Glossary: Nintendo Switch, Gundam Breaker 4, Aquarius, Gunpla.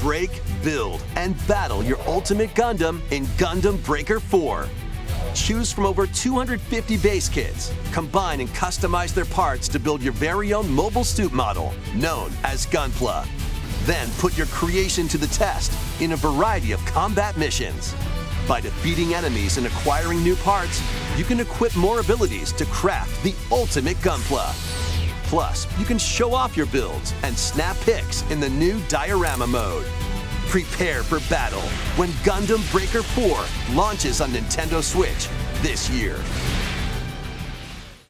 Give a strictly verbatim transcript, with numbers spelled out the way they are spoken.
break, build, and battle your ultimate Gundam in Gundam Breaker four. Choose from over two hundred fifty base kits. Combine and customize their parts to build your very own mobile suit model, known as Gunpla. Then put your creation to the test in a variety of combat missions. By defeating enemies and acquiring new parts, you can equip more abilities to craft the ultimate Gunpla. Plus, you can show off your builds and snap pics in the new diorama mode. Prepare for battle when Gundam Breaker four launches on Nintendo Switch this year.